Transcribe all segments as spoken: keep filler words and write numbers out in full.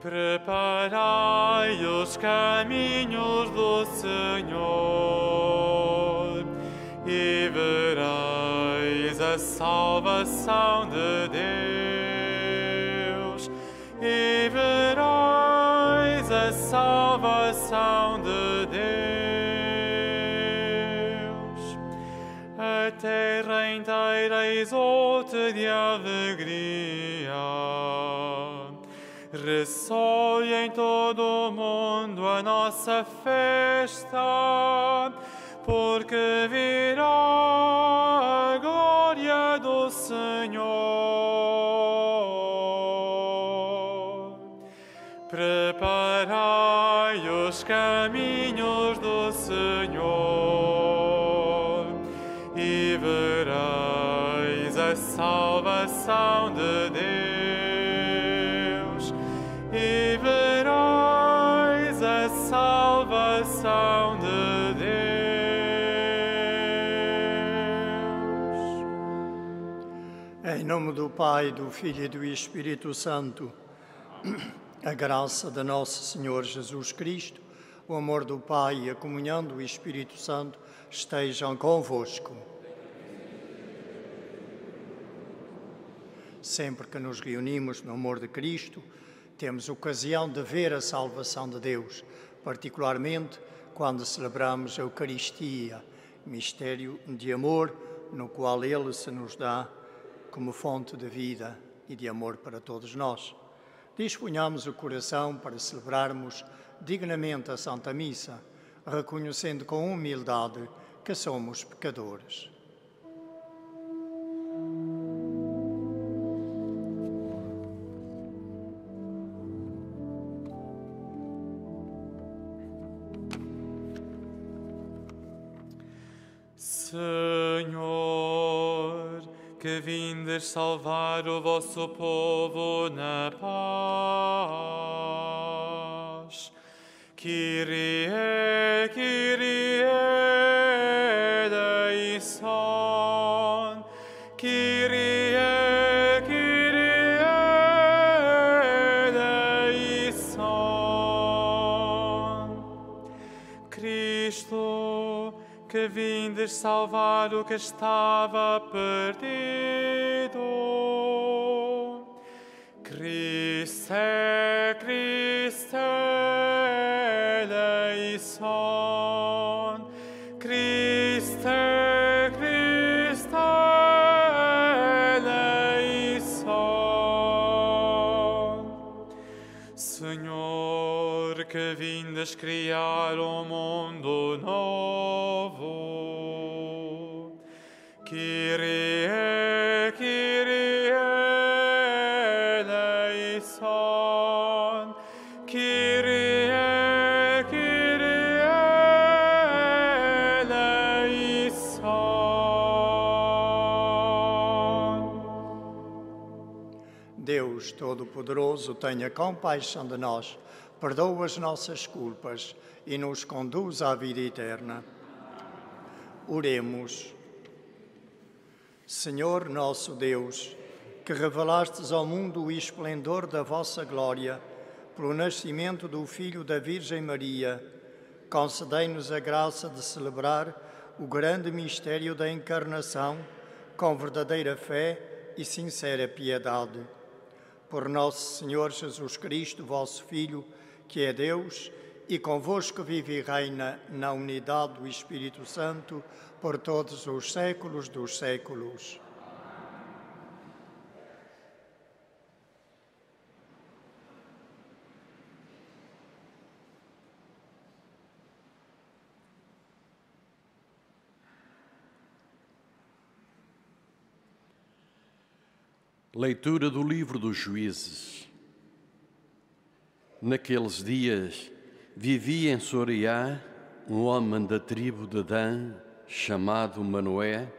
Preparai os caminhos do Senhor e vereis a salvação de Deus, e vereis a salvação de Deus. A terra inteira exulta de alegria. Ressoe em todo o mundo a nossa festa, porque virá a glória do Senhor. Preparai os caminhos do Senhor e vereis a salvação de Deus. E vereis a salvação de Deus. Em nome do Pai, do Filho e do Espírito Santo, a graça de nosso Senhor Jesus Cristo, o amor do Pai e a comunhão do Espírito Santo estejam convosco. Sempre que nos reunimos no amor de Cristo, temos ocasião de ver a salvação de Deus, particularmente quando celebramos a Eucaristia, mistério de amor no qual Ele se nos dá como fonte de vida e de amor para todos nós. Disponhamos o coração para celebrarmos dignamente a Santa Missa, reconhecendo com humildade que somos pecadores. Senhor, que vindes salvar o vosso povo na paz. Kyrie, Kyrie eleison, Kyrie, Kyrie eleison. Cristo, que vindes salvar o que estava perdido. Christe, Christe eleison, Christe, Christe eleison. Senhor, que vindes criar um mundo novo. Kyrie, Kyrie eleison, Kyrie, Kyrie eleison. Deus Todo-Poderoso, tenha compaixão de nós, perdoa as nossas culpas e nos conduz à vida eterna. Oremos. Senhor nosso Deus, que revelastes ao mundo o esplendor da vossa glória, pelo nascimento do Filho da Virgem Maria, concedei-nos a graça de celebrar o grande mistério da encarnação com verdadeira fé e sincera piedade. Por nosso Senhor Jesus Cristo, vosso Filho, que é Deus, e convosco vive e reina na unidade do Espírito Santo por todos os séculos dos séculos. Leitura do livro dos Juízes. Naqueles dias, vivia em Soriá um homem da tribo de Dan, chamado Manoé,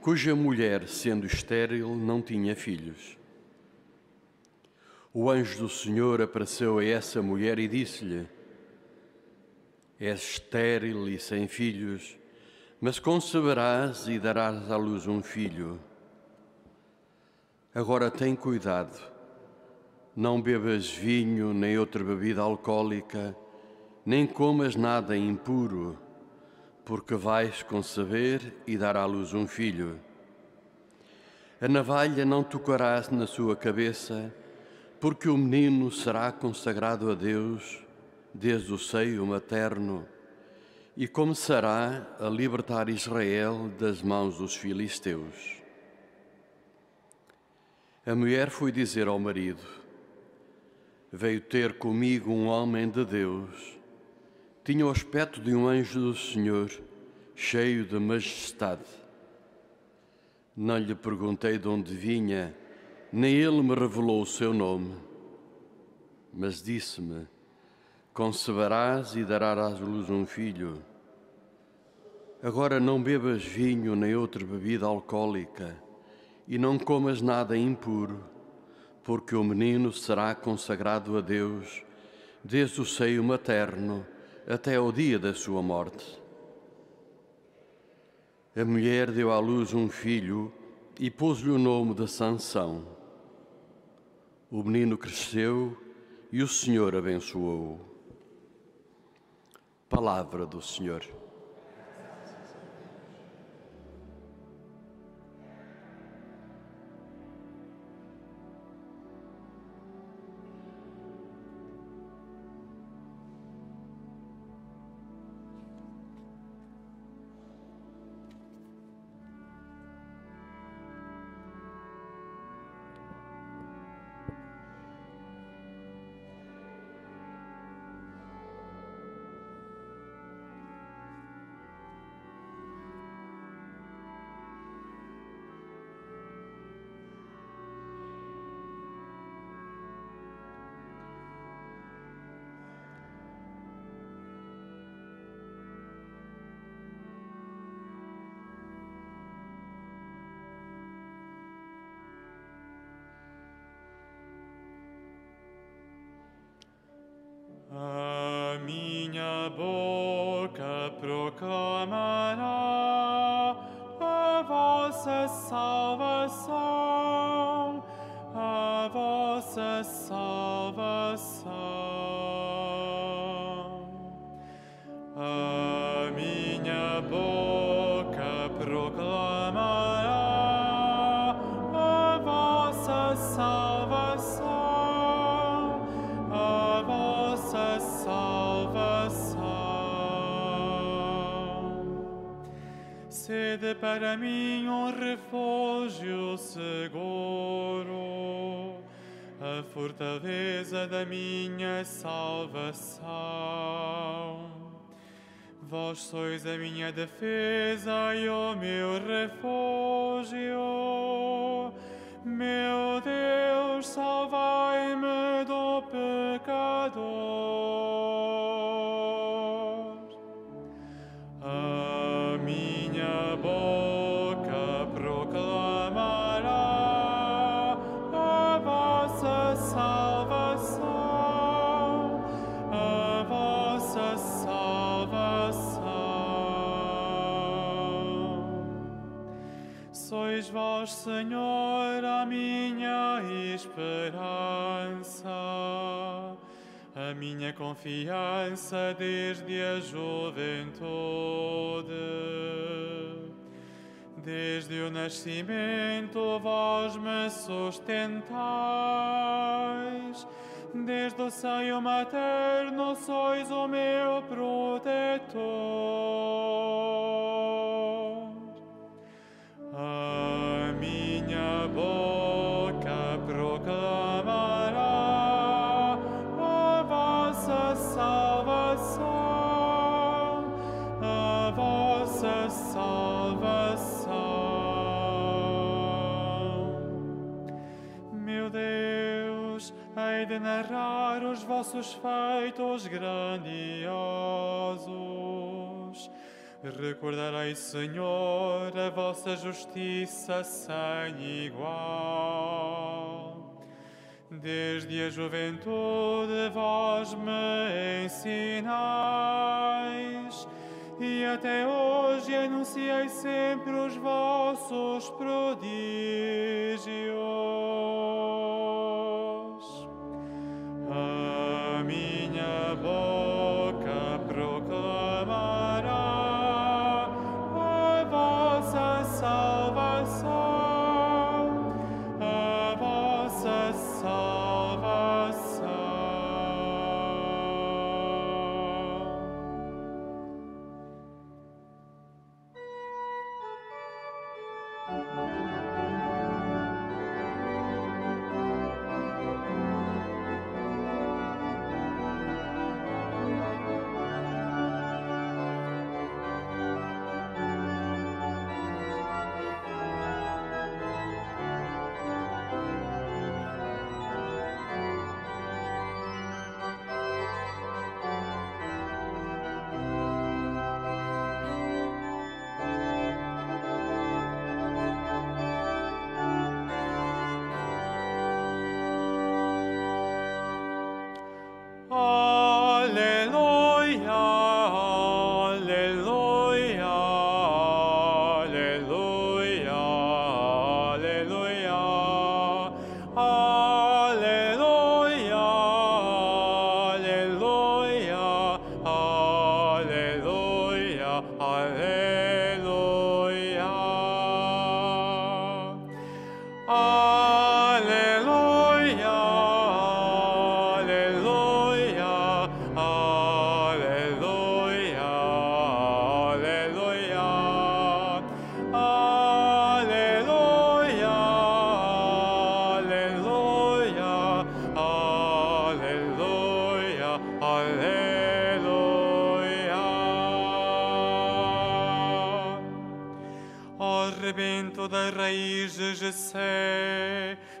cuja mulher, sendo estéril, não tinha filhos. O anjo do Senhor apareceu a essa mulher e disse-lhe: És estéril e sem filhos, mas conceberás e darás à luz um filho. Agora tem cuidado, Não bebas vinho, nem outra bebida alcoólica, nem comas nada impuro, porque vais conceber e dar à luz um filho. A navalha não tocarás na sua cabeça, porque o menino será consagrado a Deus desde o seio materno e começará a libertar Israel das mãos dos filisteus. A mulher foi dizer ao marido: veio ter comigo um homem de Deus. Tinha o aspecto de um anjo do Senhor, cheio de majestade. Não lhe perguntei de onde vinha, nem ele me revelou o seu nome. Mas disse-me: conceberás e darás à luz um filho. Agora não bebas vinho nem outra bebida alcoólica, e não comas nada impuro, porque o menino será consagrado a Deus desde o seio materno até ao dia da sua morte. A mulher deu à luz um filho e pôs-lhe o nome de Sansão. O menino cresceu e o Senhor abençoou-o. Palavra do Senhor. A minha boca proclamará a vossa salvação, a vossa salvação. A minha boca proclamará a vossa salvação. Sede para mim um refúgio seguro, a fortaleza da minha salvação. Vós sois a minha defesa e o meu refúgio. Meu Deus, salvai-me do pecador. A minha boca proclamará a vossa salvação, a vossa salvação. Sois vós, Senhor, a minha esperança, a minha confiança desde a juventude. Desde o nascimento vós me sustentais, desde o seio materno sois o meu protetor. A minha boca proclamará salvação, a vossa salvação. Meu Deus, hei de narrar os vossos feitos grandiosos. Recordarei, Senhor, a vossa justiça sem igual. Desde a juventude vós me ensinais, e até hoje anunciei sempre os vossos prodígios.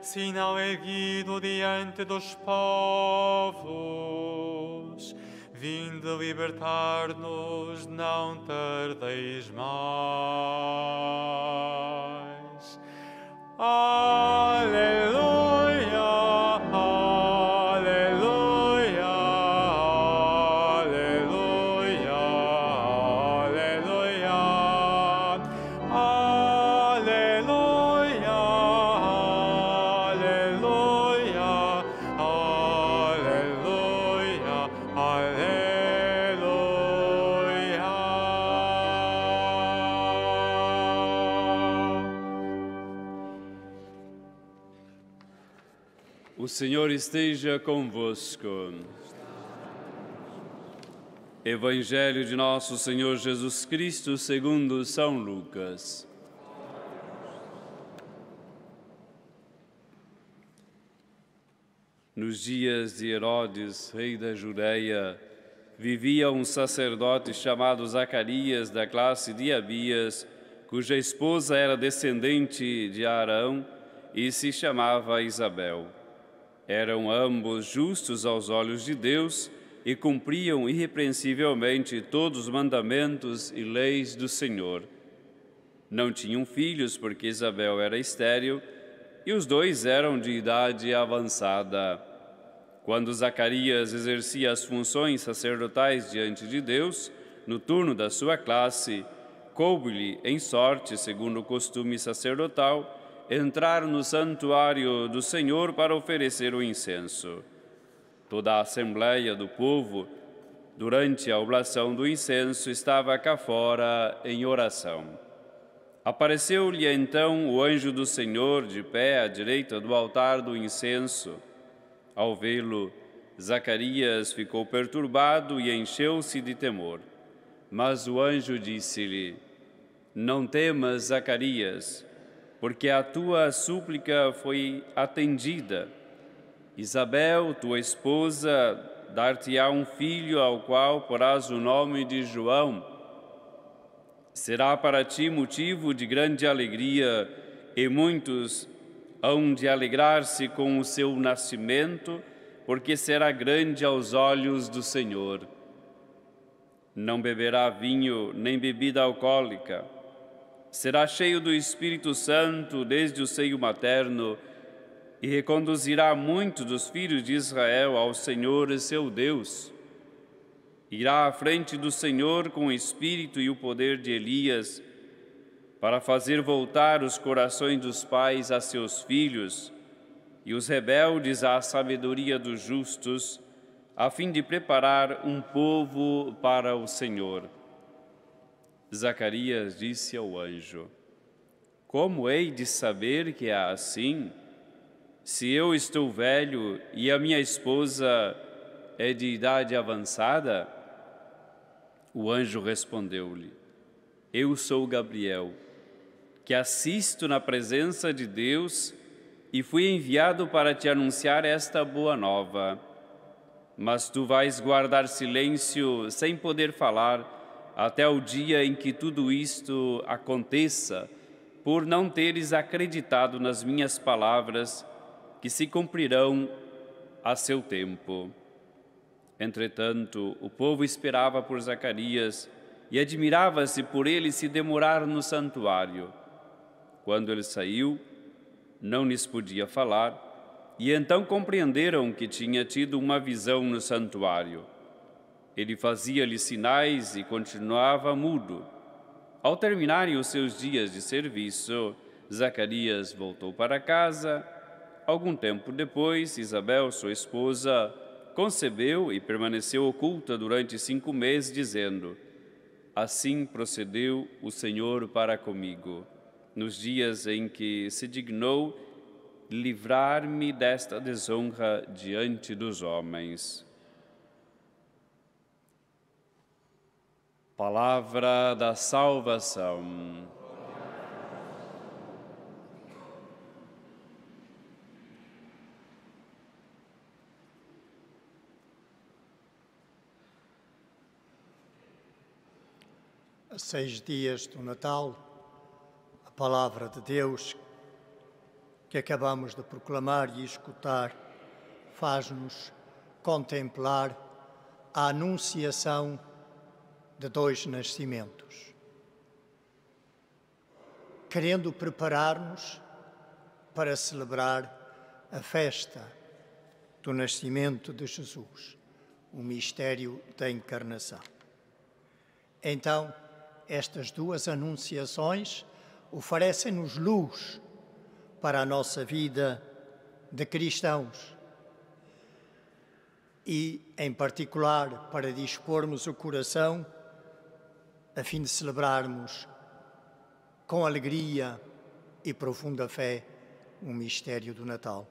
Sinal erguido diante dos povos, vindo a libertar-nos, não tardeis mais. Aleluia! O Senhor esteja convosco. Evangelho de nosso Senhor Jesus Cristo segundo São Lucas. Nos dias de Herodes, rei da Judeia, vivia um sacerdote chamado Zacarias, da classe de Abias, cuja esposa era descendente de Arão e se chamava Isabel. Eram ambos justos aos olhos de Deus e cumpriam irrepreensivelmente todos os mandamentos e leis do Senhor. Não tinham filhos porque Isabel era estéril e os dois eram de idade avançada. Quando Zacarias exercia as funções sacerdotais diante de Deus, no turno da sua classe, coube-lhe em sorte, segundo o costume sacerdotal, entrar no santuário do Senhor para oferecer o incenso. Toda a assembleia do povo, durante a oblação do incenso, estava cá fora em oração. Apareceu-lhe então o anjo do Senhor de pé à direita do altar do incenso. Ao vê-lo, Zacarias ficou perturbado e encheu-se de temor. Mas o anjo disse-lhe: "Não temas, Zacarias, porque a tua súplica foi atendida. Isabel, tua esposa, dar-te-á um filho ao qual porás o nome de João. Será para ti motivo de grande alegria, e muitos hão de alegrar-se com o seu nascimento, porque será grande aos olhos do Senhor. Não beberá vinho nem bebida alcoólica. Será cheio do Espírito Santo desde o seio materno e reconduzirá muitos dos filhos de Israel ao Senhor seu Deus. Irá à frente do Senhor com o Espírito e o poder de Elias para fazer voltar os corações dos pais a seus filhos e os rebeldes à sabedoria dos justos, a fim de preparar um povo para o Senhor." Zacarias disse ao anjo: "Como hei de saber que é assim? Se eu estou velho e a minha esposa é de idade avançada?" O anjo respondeu-lhe: "Eu sou Gabriel, que assisto na presença de Deus e fui enviado para te anunciar esta boa nova. Mas tu vais guardar silêncio sem poder falar até o dia em que tudo isto aconteça, por não teres acreditado nas minhas palavras, que se cumprirão a seu tempo." Entretanto, o povo esperava por Zacarias e admirava-se por ele se demorar no santuário. Quando ele saiu, não lhes podia falar, e então compreenderam que tinha tido uma visão no santuário. Ele fazia-lhe sinais e continuava mudo. Ao terminarem os seus dias de serviço, Zacarias voltou para casa. Algum tempo depois, Isabel, sua esposa, concebeu e permaneceu oculta durante cinco meses, dizendo: Assim procedeu o Senhor para comigo, nos dias em que se dignou livrar-me desta desonra diante dos homens. Palavra da salvação. A seis dias do Natal, a palavra de Deus que acabamos de proclamar e escutar faz-nos contemplar a anunciação de dois nascimentos, querendo preparar-nos para celebrar a festa do nascimento de Jesus, o mistério da encarnação. Então, estas duas anunciações oferecem-nos luz para a nossa vida de cristãos e, em particular, para dispormos o coração a fim de celebrarmos com alegria e profunda fé o mistério do Natal.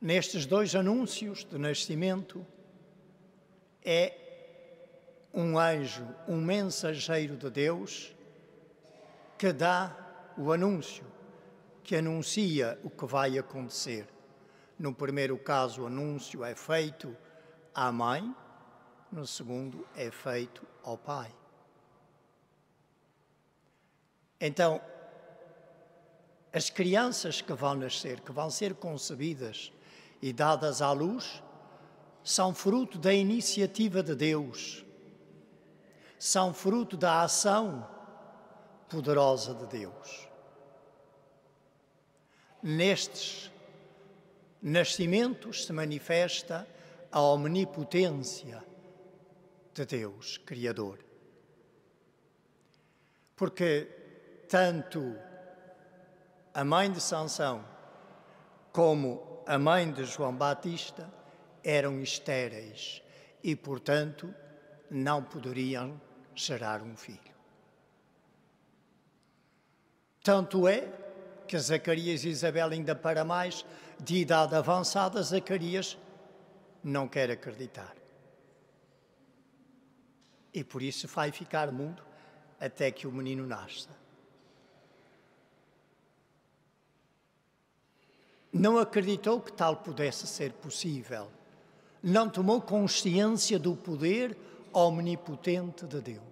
Nestes dois anúncios de nascimento é um anjo, um mensageiro de Deus, que dá o anúncio, que anuncia o que vai acontecer. No primeiro caso, o anúncio é feito à mãe, no segundo, é feito ao pai. Então, as crianças que vão nascer, que vão ser concebidas e dadas à luz, são fruto da iniciativa de Deus. São fruto da ação poderosa de Deus. Nestes nascimentos se manifesta a omnipotência de Deus, Criador. Porque tanto a mãe de Sansão como a mãe de João Batista eram estéreis e, portanto, não poderiam gerar um filho. Tanto é que Zacarias e Isabel, ainda para mais, de idade avançada, Zacarias não quer acreditar. E por isso vai ficar mudo até que o menino nasça. Não acreditou que tal pudesse ser possível. Não tomou consciência do poder omnipotente de Deus.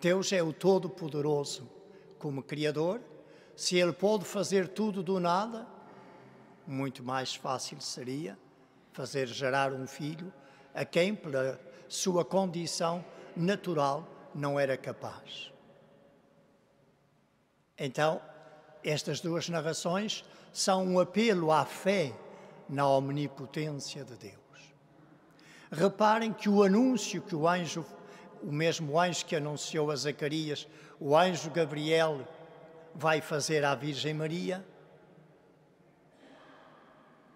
Deus é o Todo-Poderoso como Criador. Se Ele pode fazer tudo do nada, muito mais fácil seria fazer gerar um filho a quem, pela sua condição natural, não era capaz. Então, estas duas narrações são um apelo à fé na omnipotência de Deus. Reparem que o anúncio que o anjo, o mesmo anjo que anunciou a Zacarias, o anjo Gabriel vai fazer à Virgem Maria,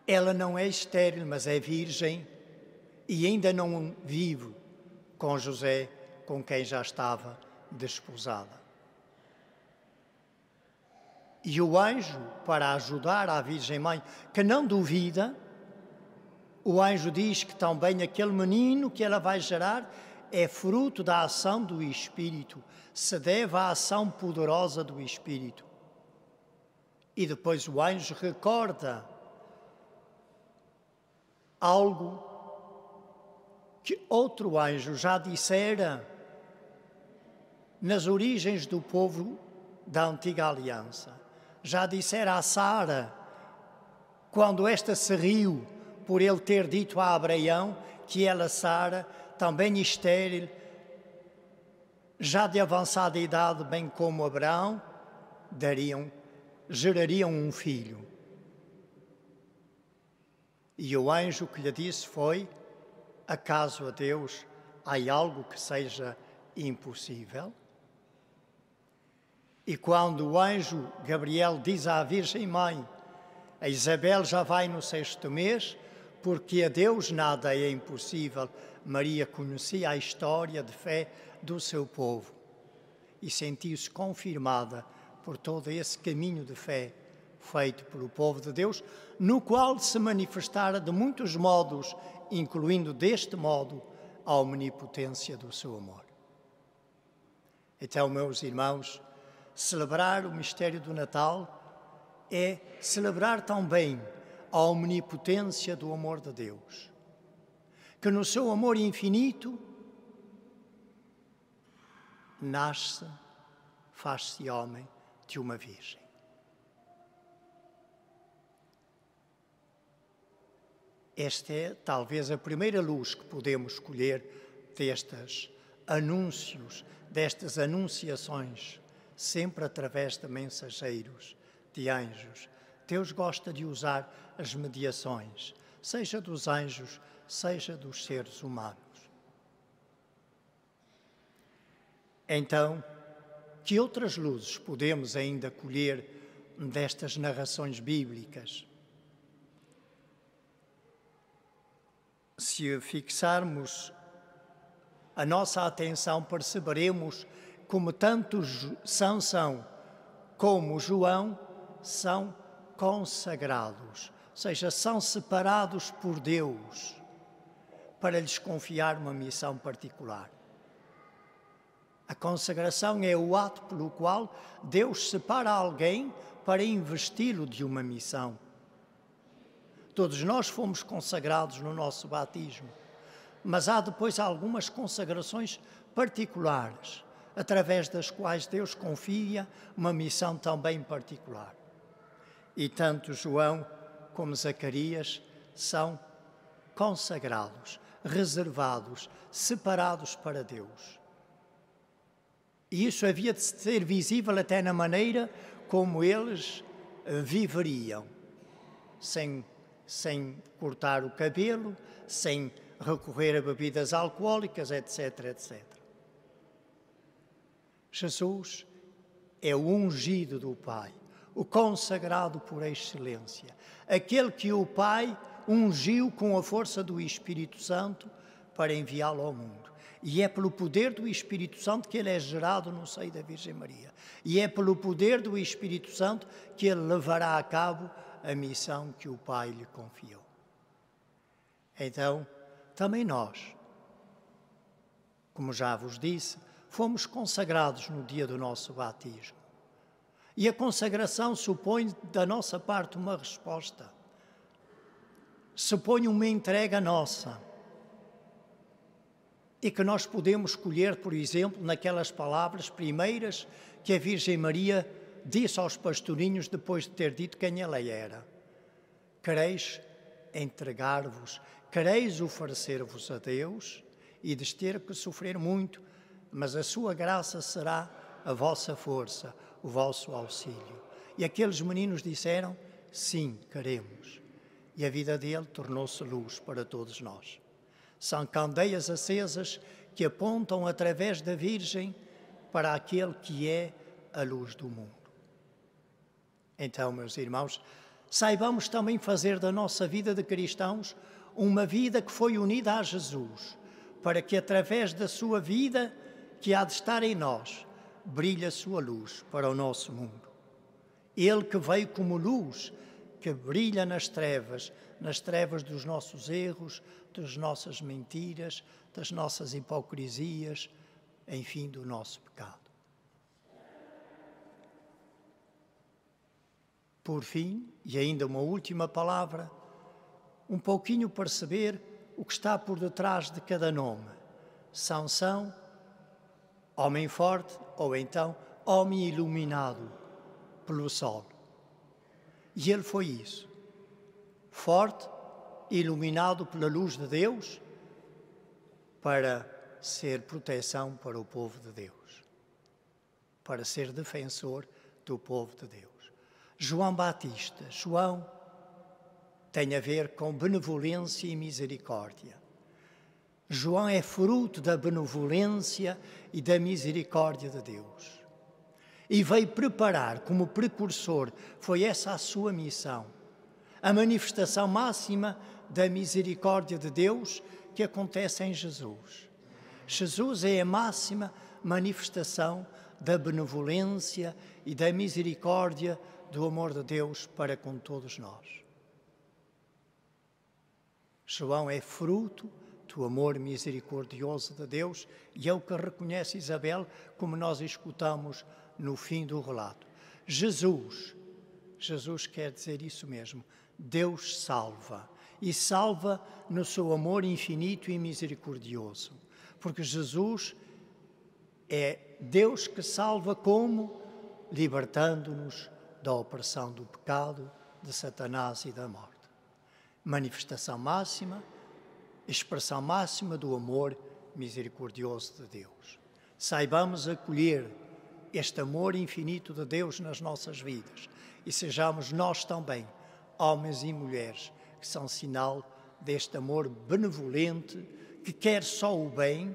ela não é estéril, mas é virgem e ainda não vive com José, com quem já estava desposada. E o anjo, para ajudar a Virgem Mãe, que não duvida, o anjo diz que também aquele menino que ela vai gerar é fruto da ação do Espírito, se deve à ação poderosa do Espírito. E depois o anjo recorda algo que outro anjo já dissera nas origens do povo da antiga aliança. Já dissera a Sara, quando esta se riu, por ele ter dito a Abraão que ela, Sara, também estéril, já de avançada idade, bem como Abraão, dariam, gerariam um filho. E o anjo que lhe disse foi, acaso a Deus há algo que seja impossível? E quando o anjo Gabriel diz à Virgem Mãe, a Isabel já vai no sexto mês, porque a Deus nada é impossível. Maria conhecia a história de fé do seu povo e sentiu-se confirmada por todo esse caminho de fé feito pelo povo de Deus, no qual se manifestara de muitos modos, incluindo deste modo a omnipotência do seu amor. Então, meus irmãos, celebrar o mistério do Natal é celebrar também a omnipotência do amor de Deus, que no seu amor infinito nasce, faz-se homem de uma virgem. Esta é talvez a primeira luz que podemos colher destes anúncios, destas anunciações, sempre através de mensageiros, de anjos. Deus gosta de usar as mediações, seja dos anjos, seja dos seres humanos. Então, que outras luzes podemos ainda colher destas narrações bíblicas? Se fixarmos a nossa atenção, perceberemos como tanto Sansão como João são consagrados, ou seja, são separados por Deus para lhes confiar uma missão particular. A consagração é o ato pelo qual Deus separa alguém para investi-lo de uma missão. Todos nós fomos consagrados no nosso batismo, mas há depois algumas consagrações particulares, através das quais Deus confia uma missão também particular. E tanto João como Zacarias são consagrados, reservados, separados para Deus. E isso havia de ser visível até na maneira como eles viveriam, sem sem cortar o cabelo, sem recorrer a bebidas alcoólicas, etc, et cetera. Jesus é o ungido do Pai, o consagrado por excelência, aquele que o Pai ungiu com a força do Espírito Santo para enviá-lo ao mundo. E é pelo poder do Espírito Santo que ele é gerado no seio da Virgem Maria. E é pelo poder do Espírito Santo que ele levará a cabo a missão que o Pai lhe confiou. Então, também nós, como já vos disse, fomos consagrados no dia do nosso batismo. E a consagração supõe da nossa parte uma resposta, supõe uma entrega nossa, e que nós podemos colher, por exemplo, naquelas palavras primeiras que a Virgem Maria disse aos pastorinhos depois de ter dito quem ela era: quereis entregar-vos, quereis oferecer-vos a Deus e de ter que sofrer muito, mas a sua graça será a vossa força, o vosso auxílio. E aqueles meninos disseram: sim, queremos. E a vida dele tornou-se luz para todos nós. São candeias acesas que apontam através da Virgem para aquele que é a luz do mundo. Então, meus irmãos, saibamos também fazer da nossa vida de cristãos uma vida que foi unida a Jesus, para que através da sua vida, que há de estar em nós, brilhe a sua luz para o nosso mundo. Ele que veio como luz, que brilha nas trevas, nas trevas dos nossos erros, das nossas mentiras, das nossas hipocrisias, enfim, do nosso pecado. Por fim, e ainda uma última palavra, um pouquinho perceber o que está por detrás de cada nome. Sansão, homem forte, ou então homem iluminado pelo sol. E ele foi isso, forte, iluminado pela luz de Deus, para ser proteção para o povo de Deus, para ser defensor do povo de Deus. João Batista, João, tem a ver com benevolência e misericórdia. João é fruto da benevolência e da misericórdia de Deus. E veio preparar como precursor, foi essa a sua missão, a manifestação máxima da misericórdia de Deus que acontece em Jesus. Jesus é a máxima manifestação da benevolência e da misericórdia do amor de Deus para com todos nós. João é fruto do amor misericordioso de Deus e é o que reconhece Isabel, como nós escutamos no fim do relato. Jesus, Jesus quer dizer isso mesmo, Deus salva, e salva no seu amor infinito e misericordioso, porque Jesus é Deus que salva como? Libertando-nos da opressão do pecado, de Satanás e da morte. Manifestação máxima, expressão máxima do amor misericordioso de Deus. Saibamos acolher este amor infinito de Deus nas nossas vidas e sejamos nós também, homens e mulheres, que são sinal deste amor benevolente que quer só o bem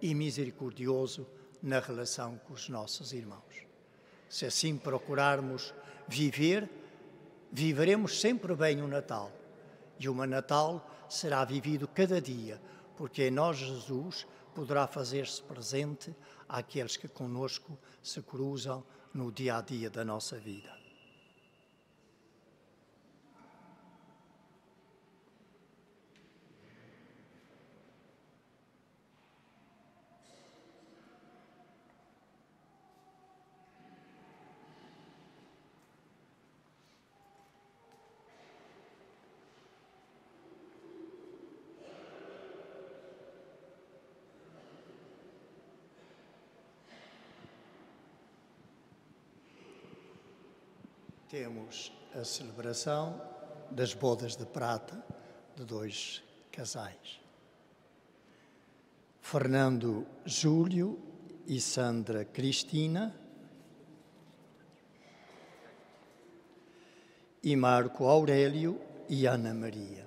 e misericordioso na relação com os nossos irmãos. Se assim procurarmos viver, viveremos sempre bem o Natal. E o Natal será vivido cada dia, porque em nós Jesus poderá fazer-se presente àqueles que conosco se cruzam no dia a dia da nossa vida. Temos a celebração das bodas de prata de dois casais, Fernando Júlio e Sandra Cristina, e Marco Aurélio e Ana Maria.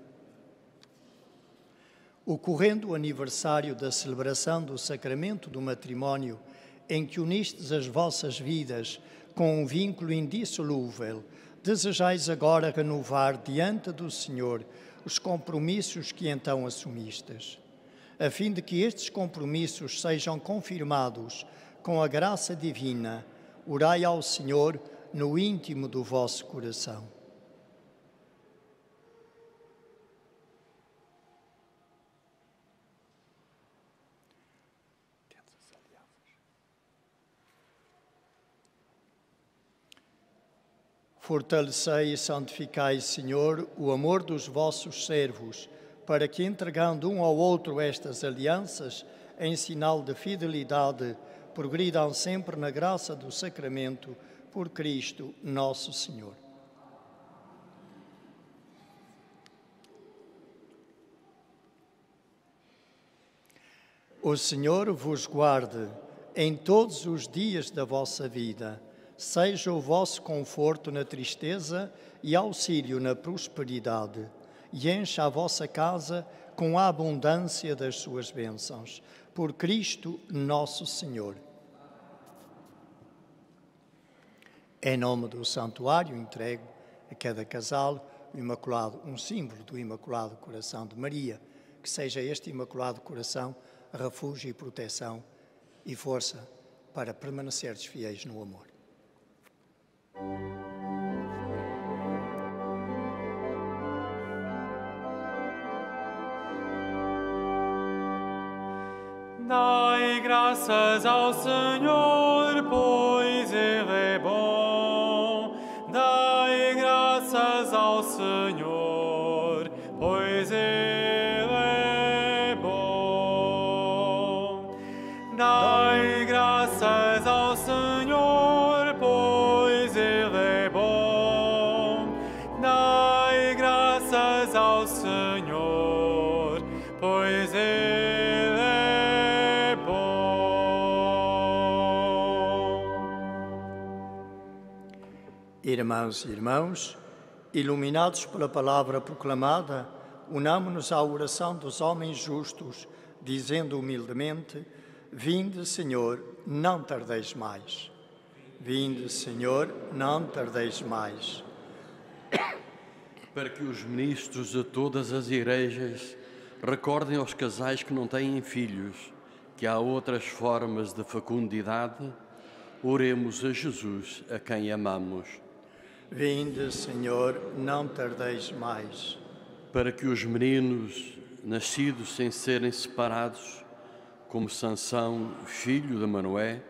Ocorrendo o aniversário da celebração do sacramento do matrimónio, em que unistes as vossas vidas com um vínculo indissolúvel, desejais agora renovar diante do Senhor os compromissos que então assumistes, a fim de que estes compromissos sejam confirmados com a graça divina. Orai ao Senhor no íntimo do vosso coração. Fortalecei e santificai, Senhor, o amor dos vossos servos, para que, entregando um ao outro estas alianças, em sinal de fidelidade, progridam sempre na graça do sacramento, por Cristo nosso Senhor. O Senhor vos guarde em todos os dias da vossa vida, seja o vosso conforto na tristeza e auxílio na prosperidade, e encha a vossa casa com a abundância das suas bênçãos. Por Cristo nosso Senhor. Em nome do santuário entrego a cada casal o Imaculado, um símbolo do Imaculado Coração de Maria, que seja este Imaculado Coração refúgio e proteção e força para permanecerdes fiéis no amor. Dai graças ao Senhor, pois Ele é bom. Dai graças ao Senhor, pois Ele é bom. Dai graças ao Senhor, pois Ele é bom. Dai graças ao Senhor, pois Ele é bom. Irmãos e irmãos, iluminados pela palavra proclamada, unamo-nos à oração dos homens justos, dizendo humildemente: Vinde, Senhor, não tardeis mais. Vinde, Senhor, não tardeis mais. para que os ministros de todas as igrejas recordem aos casais que não têm filhos que há outras formas de fecundidade, oremos a Jesus, a quem amamos. Vinde, Senhor, não tardeis mais. Para que os meninos, nascidos sem serem separados, como Sansão, filho de Manoé,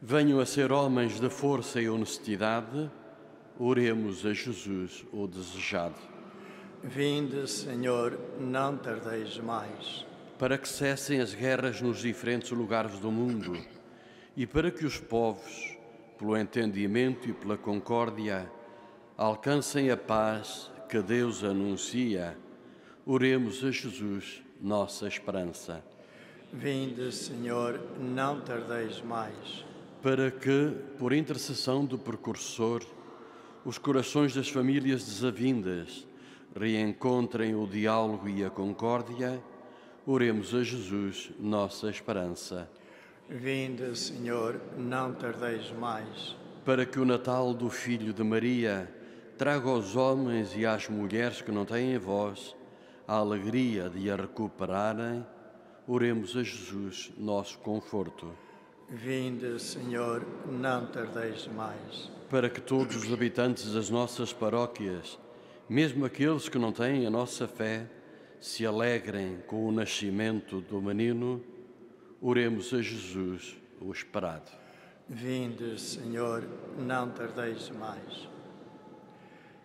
venham a ser homens de força e honestidade, oremos a Jesus, o desejado. Vinde, Senhor, não tardeis mais. Para que cessem as guerras nos diferentes lugares do mundo e para que os povos, pelo entendimento e pela concórdia, alcancem a paz que Deus anuncia, oremos a Jesus, nossa esperança. Vinde, Senhor, não tardeis mais. Para que, por intercessão do precursor, os corações das famílias desavindas reencontrem o diálogo e a concórdia, oremos a Jesus, nossa esperança. Vinde, Senhor, não tardeis mais. Para que o Natal do Filho de Maria traga aos homens e às mulheres que não têm voz a alegria de a recuperarem, oremos a Jesus, nosso conforto. Vinde, Senhor, não tardeis mais. Para que todos os habitantes das nossas paróquias, mesmo aqueles que não têm a nossa fé, se alegrem com o nascimento do menino, oremos a Jesus, o esperado. Vinde, Senhor, não tardeis mais.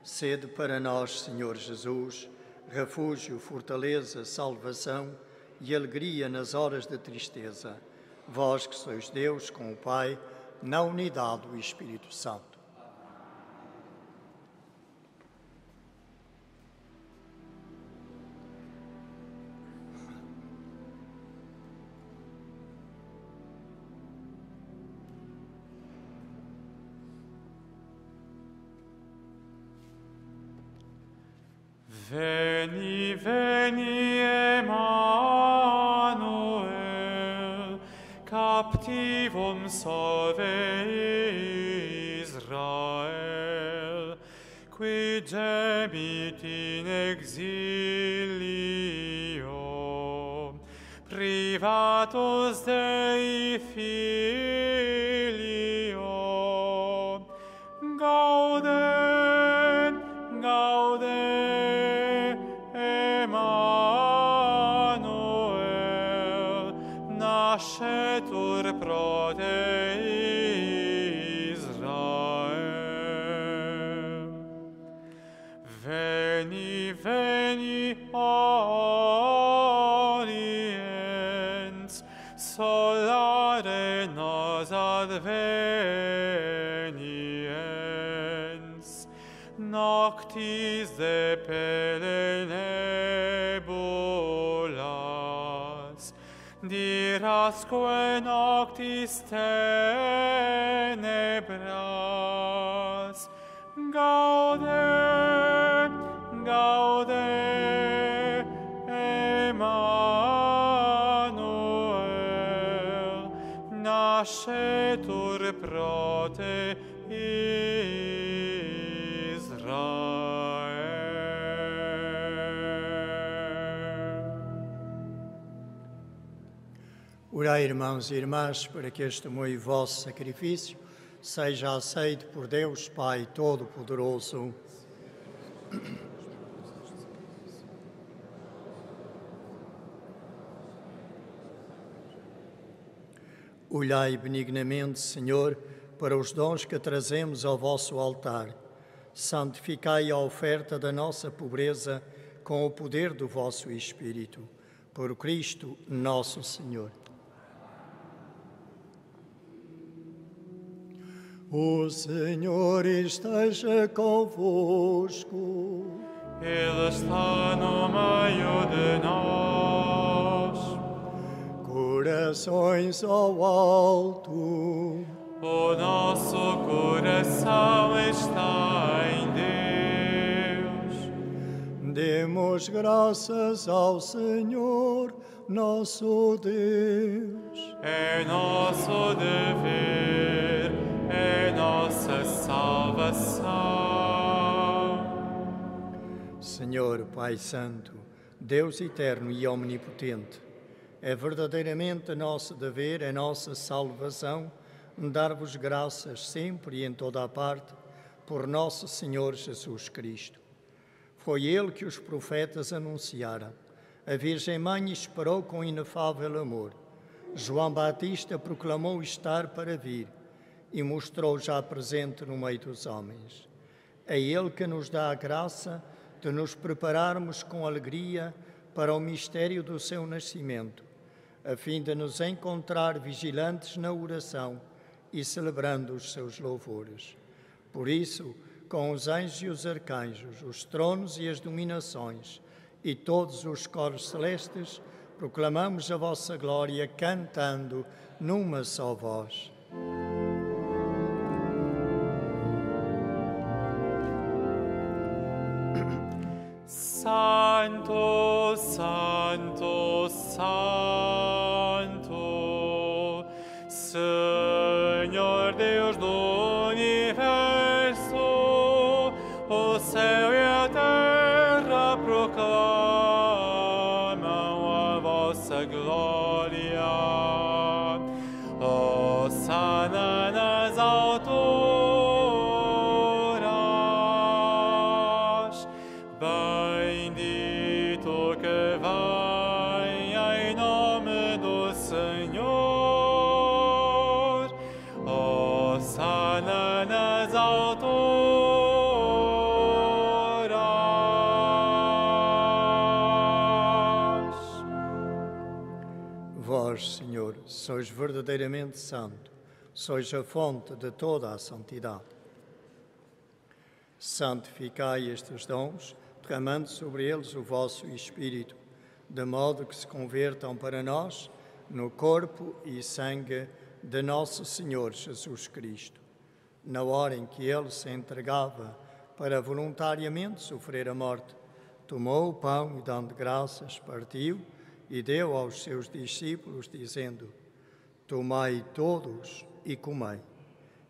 Sede para nós, Senhor Jesus, refúgio, fortaleza, salvação e alegria nas horas de tristeza. Vós que sois Deus com o Pai, na unidade do Espírito Santo. Veni, veni, Emmanuel, captivum salve Israel, qui gemit in exilio, privatus Dei Filio, Gaudem, Gaudem, nascetur pro Dei Israel. Veni, veni, Oriens, solare nos adveniens, noctis de pele nebulas, dirasque noctis tenebras, Gaude, Gaude, Emmanuel, nascetur pro te Israel. Orai, irmãos e irmãs, para que este meu e vosso sacrifício seja aceito por Deus, Pai Todo-Poderoso. Olhai benignamente, Senhor, para os dons que trazemos ao vosso altar. Santificai a oferta da nossa pobreza com o poder do vosso Espírito. Por Cristo nosso Senhor. O Senhor esteja convosco. Ele está no meio de nós. Corações ao alto. O nosso coração está em Deus. Demos graças ao Senhor, nosso Deus. É nosso dever, é nossa salvação. Senhor, Pai Santo, Deus eterno e omnipotente, é verdadeiramente nosso dever, é nossa salvação, dar-vos graças sempre e em toda a parte, por nosso Senhor Jesus Cristo. Foi Ele que os profetas anunciaram. A Virgem Mãe esperou com inefável amor. João Batista proclamou estar para vir e mostrou já presente no meio dos homens. É Ele que nos dá a graça de nos prepararmos com alegria para o mistério do seu nascimento, a fim de nos encontrar vigilantes na oração e celebrando os seus louvores. Por isso, com os anjos e os arcanjos, os tronos e as dominações, e todos os coros celestes, proclamamos a vossa glória, cantando numa só voz. Santo, Santo, Santo, Senhor Deus do universo, o céu e a terra proclamam a vossa glória. Hosana nas alturas. Senhor, sois verdadeiramente santo, sois a fonte de toda a santidade. Santificai estes dons, derramando sobre eles o vosso Espírito, de modo que se convertam para nós no corpo e sangue de nosso Senhor Jesus Cristo. Na hora em que Ele se entregava para voluntariamente sofrer a morte, tomou o pão e, dando graças, partiu e deu aos seus discípulos, dizendo: tomai todos e comei.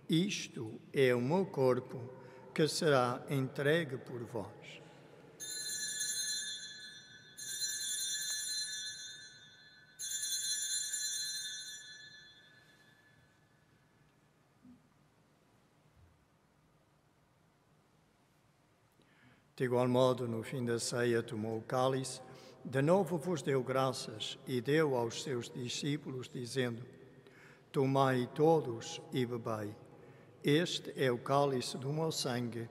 Isto é o meu corpo, que será entregue por vós. De igual modo, no fim da ceia, tomou o cálice, de novo vos deu graças e deu aos seus discípulos, dizendo: tomai todos e bebei. Este é o cálice do meu sangue,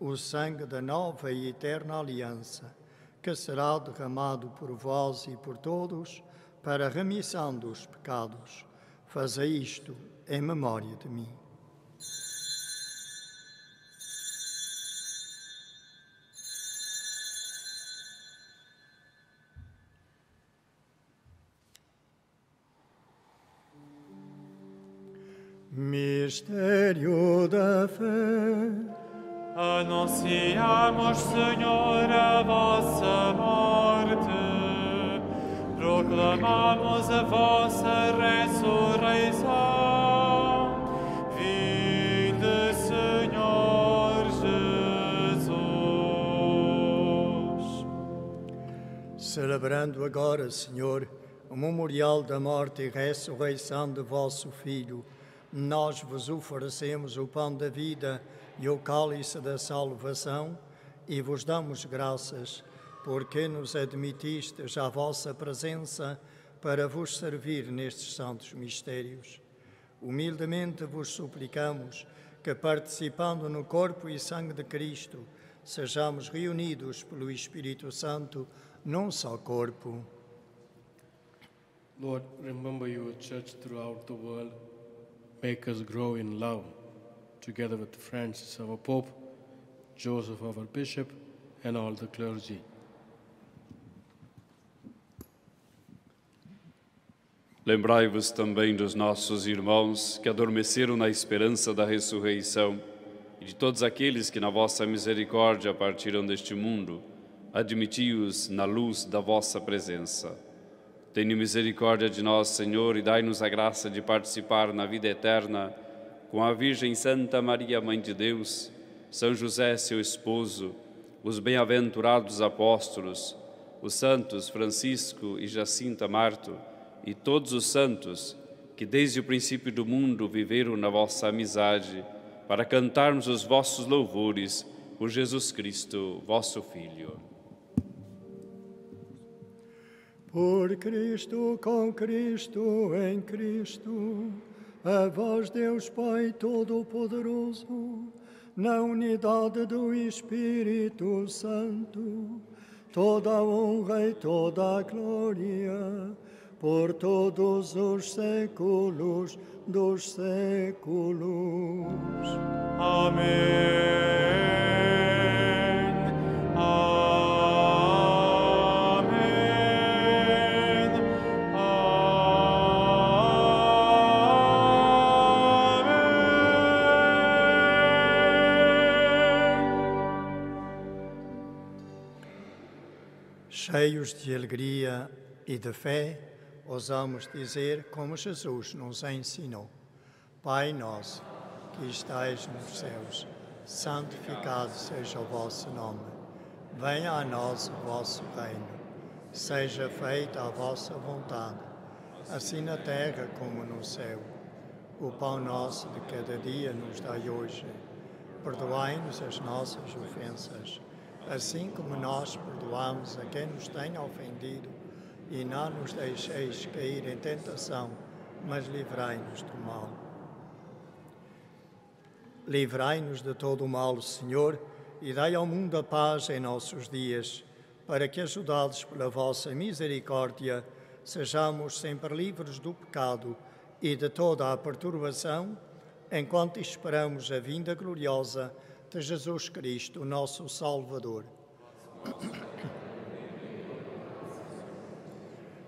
o sangue da nova e eterna aliança, que será derramado por vós e por todos para a remissão dos pecados. Fazei isto em memória de mim. Mistério da fé. Anunciamos, Senhor, a vossa morte. Proclamamos a vossa ressurreição. Vinde, Senhor Jesus. Celebrando agora, Senhor, o memorial da morte e ressurreição de vosso Filho, nós vos oferecemos o pão da vida e o cálice da salvação e vos damos graças, porque nos admitistes à vossa presença para vos servir nestes santos mistérios. Humildemente vos suplicamos que, participando no corpo e sangue de Cristo, sejamos reunidos pelo Espírito Santo num só corpo. Lord, remember your church throughout the world. Make us grow in love, together with Francis, our Pope, Joseph, our Bishop, and all the clergy. Lembrai-vos também dos nossos irmãos que adormeceram na esperança da ressurreição e de todos aqueles que na vossa misericórdia partiram deste mundo. Admiti-os na luz da vossa presença. Tende misericórdia de nós, Senhor, e dai-nos a graça de participar na vida eterna com a Virgem Santa Maria, Mãe de Deus, São José, seu esposo, os bem-aventurados apóstolos, os santos Francisco e Jacinta Marto e todos os santos que desde o princípio do mundo viveram na vossa amizade, para cantarmos os vossos louvores por Jesus Cristo, vosso Filho. Por Cristo, com Cristo, em Cristo, a vós, Deus Pai Todo-Poderoso, na unidade do Espírito Santo, toda a honra e toda a glória, por todos os séculos dos séculos. Amém. Amém. Amém. Cheios de alegria e de fé, ousamos dizer como Jesus nos ensinou: Pai nosso, que estais nos céus, santificado seja o vosso nome. Venha a nós o vosso reino. Seja feita a vossa vontade, assim na terra como no céu. O pão nosso de cada dia nos dai hoje. Perdoai-nos as nossas ofensas, assim como nós perdoamos a quem nos tem ofendido. E não nos deixeis cair em tentação, mas livrai-nos do mal. Livrai-nos de todo o mal, Senhor, e dai ao mundo a paz em nossos dias, para que, ajudados pela vossa misericórdia, sejamos sempre livres do pecado e de toda a perturbação, enquanto esperamos a vinda gloriosa de Jesus Cristo, nosso Salvador.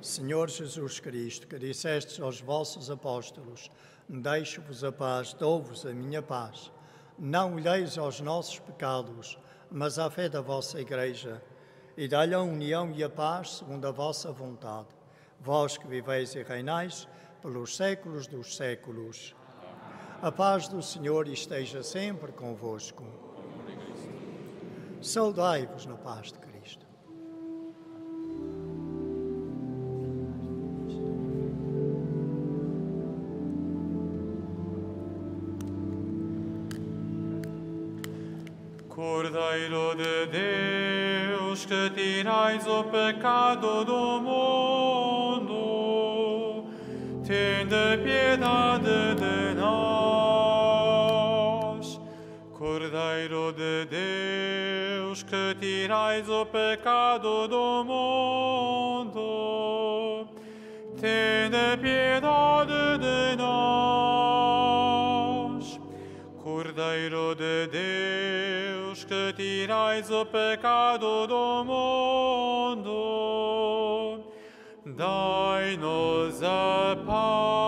Senhor Jesus Cristo, que dissestes aos vossos apóstolos: deixo-vos a paz, dou-vos a minha paz. Não olheis aos nossos pecados, mas à fé da vossa Igreja, e dai-lhe a união e a paz segundo a vossa vontade. Vós que viveis e reinais pelos séculos dos séculos. A paz do Senhor esteja sempre convosco. Saudai-vos na paz de Cristo. Cordeiro de Deus, que tirais o pecado do mundo, tende piedade de nós. Cordeiro de Deus, que tirais o pecado do mundo, tende piedade de nós. Cordeiro de Deus, que tirais o pecado do mundo, dai-nos a paz.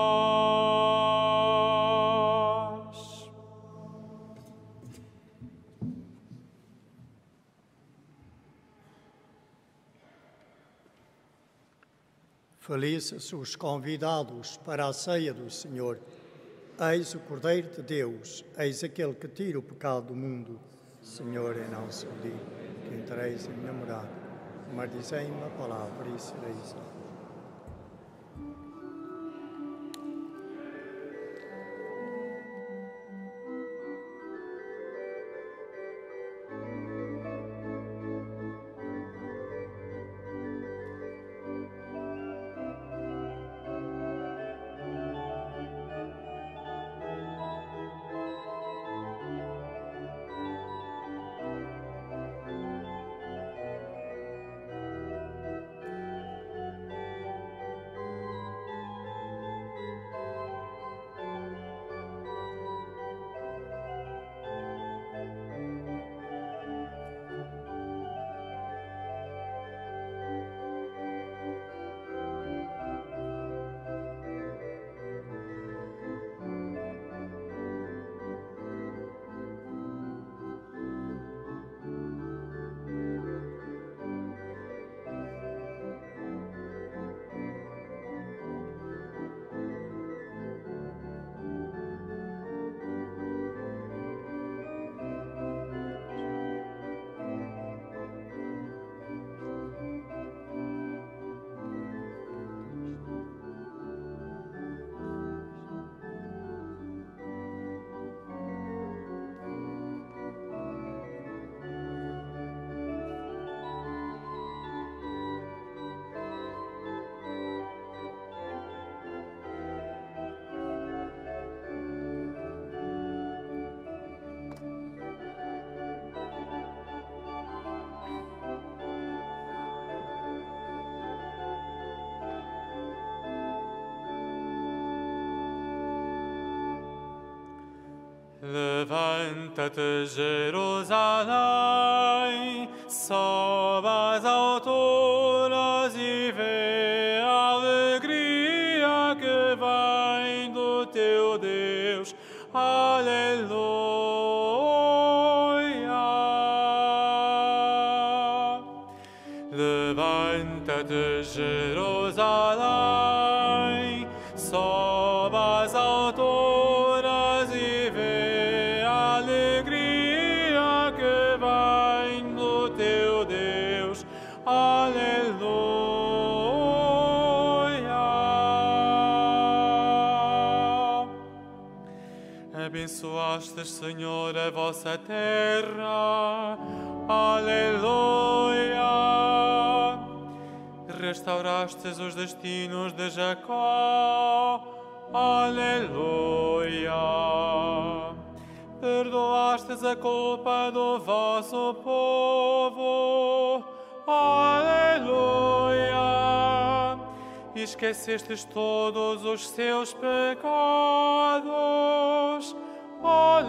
Felizes os convidados para a ceia do Senhor. Eis o Cordeiro de Deus, eis aquele que tira o pecado do mundo. Senhor, eu não subi, que entreis em minha morada, mas dizei uma palavra e sereis. Levanta-te, Jerusalém, sobe as alturas e vê a alegria que vem do teu Deus. Aleluia! Levanta-te, Jerusalém, sobe as alturas. Abençoaste, Senhor, a vossa terra. Aleluia! Restaurastes os destinos de Jacó. Aleluia! Perdoastes a culpa do vosso povo. Aleluia! Esquecestes todos os seus pecados. Aleluia!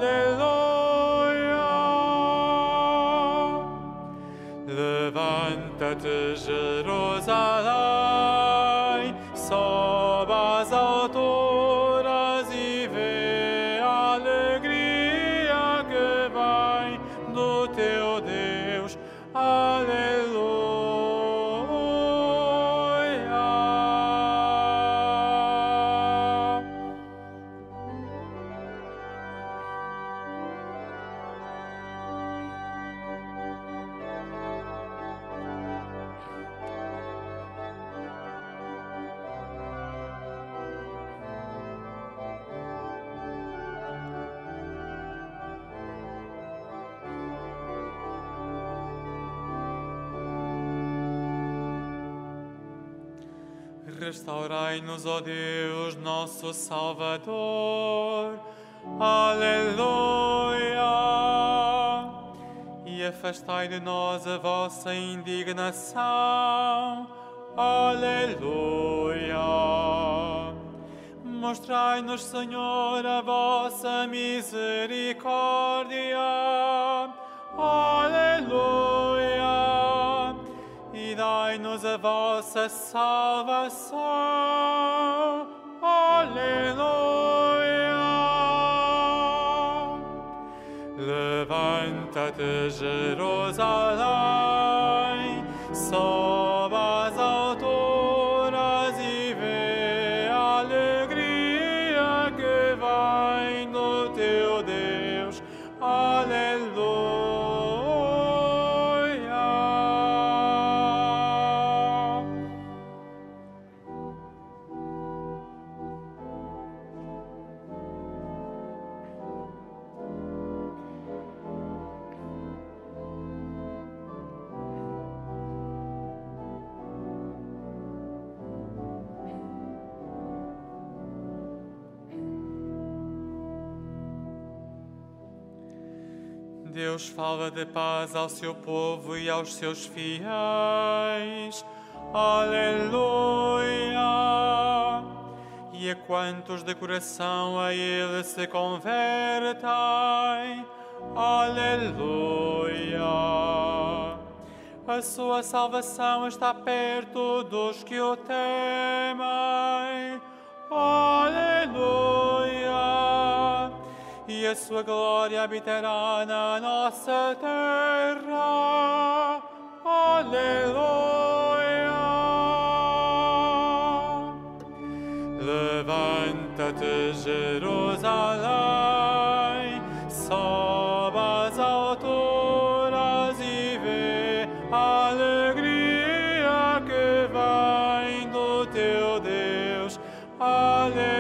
Levanta-te, Jerusalém, sobe as alturas e vê a alegria que vem do teu Deus. Restaurai-nos, ó Deus, nosso Salvador. Aleluia! E afastai de nós a vossa indignação. Aleluia! Mostrai-nos, Senhor, a vossa misericórdia. Aleluia! E dai-nos a vossa salvação. Aleluia! Levanta-te, Jerusalém, sobe as alturas e vê a alegria que vem do teu Deus. Aleluia! Deus fala de paz ao seu povo e aos seus fiéis. Aleluia! E a quantos de coração a Ele se convertem. Aleluia! A sua salvação está perto dos que o temem. Aleluia! E a sua glória habitará na nossa terra. Aleluia! Levanta-te, Jerusalém, sobe as alturas e vê a alegria que vem do teu Deus. Aleluia!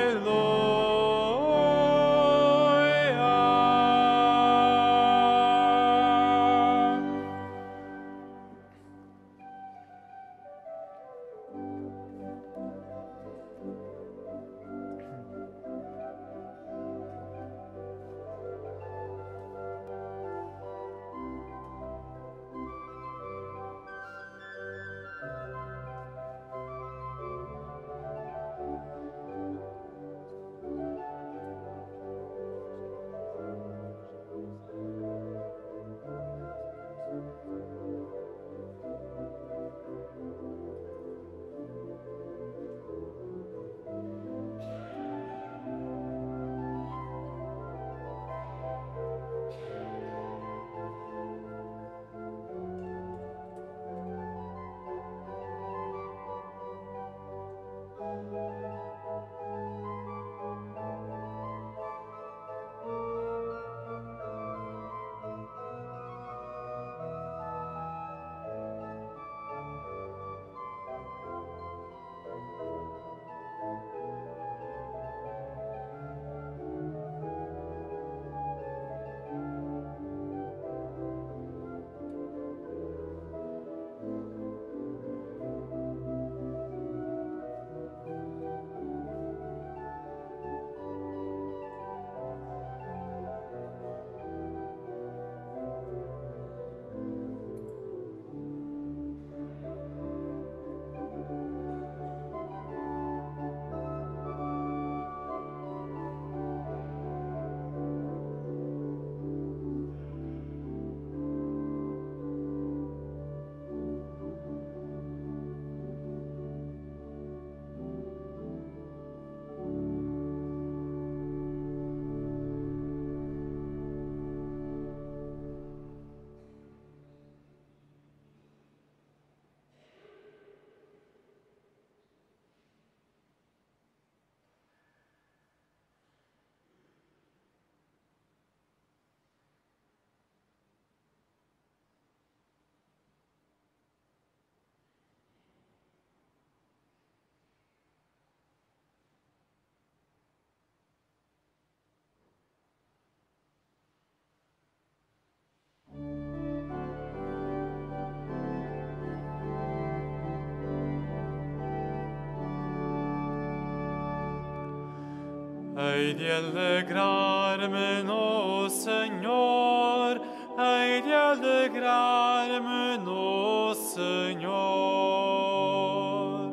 hei de alegrar-me no Senhor, hei de alegrar-me no Senhor,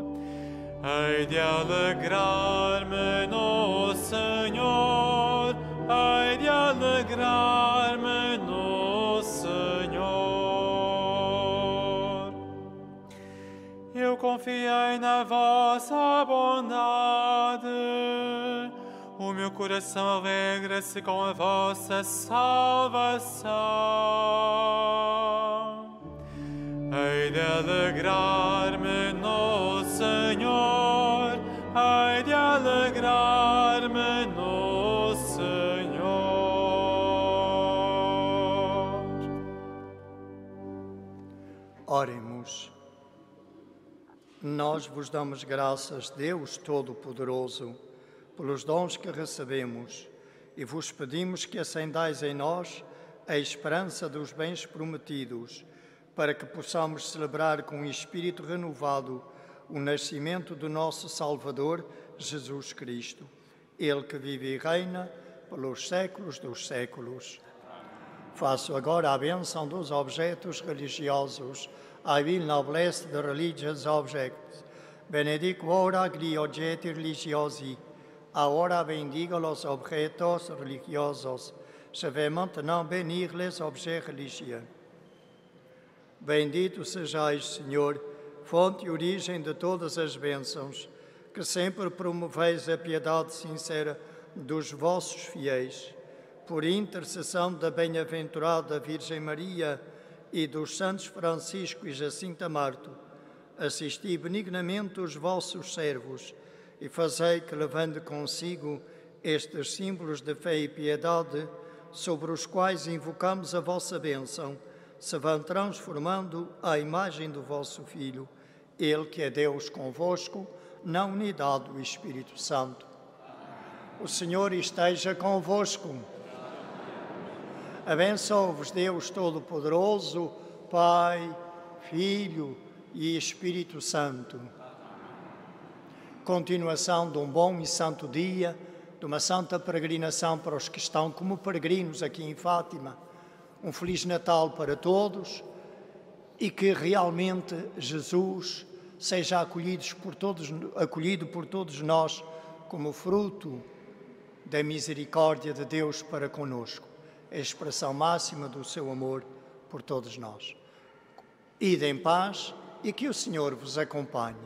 hei de alegrar-me no Senhor, hei de alegrar-me no Senhor. Eu confiei na vossa bondade, o meu coração alegra-se com a vossa salvação. Hei de alegrar-me no Senhor, hei de alegrar-me no Senhor. Oremos. Nós vos damos graças, Deus Todo-Poderoso, pelos dons que recebemos, e vos pedimos que acendais em nós a esperança dos bens prometidos, para que possamos celebrar com um espírito renovado o nascimento do nosso Salvador, Jesus Cristo, Ele que vive e reina pelos séculos dos séculos. Faço agora a bênção dos objetos religiosos. I will now bless the religious objects. Benedic ora gli oggetti religiosi. Ahora bendigo los objetos religiosos. Je vais maintenant bénir les objets religieux. Bendito sejais, Senhor, fonte e origem de todas as bênçãos, que sempre promoveis a piedade sincera dos vossos fiéis. Por intercessão da bem-aventurada Virgem Maria e dos santos Francisco e Jacinta Marto, assisti benignamente os vossos servos, e fazei que, levando consigo estes símbolos de fé e piedade, sobre os quais invocamos a vossa bênção, se vão transformando à imagem do vosso Filho, Ele que é Deus convosco, na unidade do Espírito Santo. O Senhor esteja convosco. Abençoe-vos Deus Todo-Poderoso, Pai, Filho e Espírito Santo. Continuação de um bom e santo dia, de uma santa peregrinação para os que estão como peregrinos aqui em Fátima. Um Feliz Natal para todos e que realmente Jesus seja acolhido por todos, acolhido por todos nós como fruto da misericórdia de Deus para conosco, a expressão máxima do seu amor por todos nós. Ide em paz e que o Senhor vos acompanhe.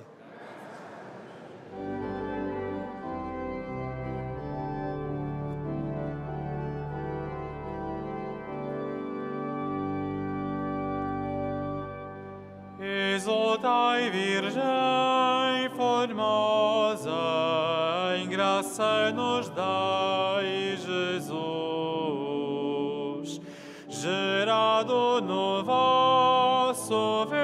Exultai, Virgem formosa, em graça nos dai Jesus, gerado no vosso ventre,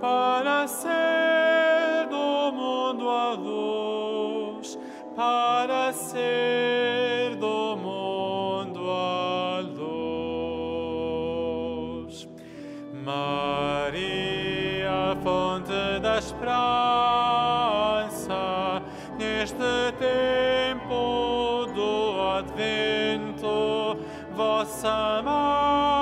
para ser do mundo a luz, para ser do mundo a luz. Maria, fonte da esperança, neste tempo do Advento, vossa mãe